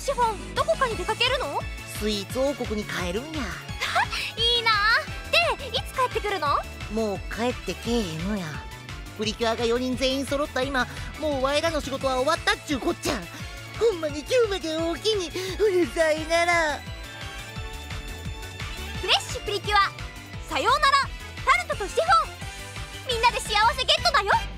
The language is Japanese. シフォンどこかに出かけるの？スイーツ王国に帰るんや。いいなあ。でいつ帰ってくるの？もう帰ってけえへんのや。プリキュアが4人全員揃った今、もうわいらの仕事は終わったっちゅうこっちゃ。ほんまに今日までおおきに。うるさいなら。フレッシュプリキュアさようならタルトとシフォン、みんなで幸せゲットだよ。